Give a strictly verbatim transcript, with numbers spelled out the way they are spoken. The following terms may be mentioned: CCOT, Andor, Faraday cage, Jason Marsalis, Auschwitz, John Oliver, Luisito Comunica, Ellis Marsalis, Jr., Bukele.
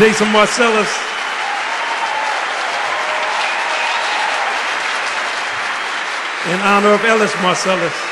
Jason Marsalis. In honor of Ellis Marsalis.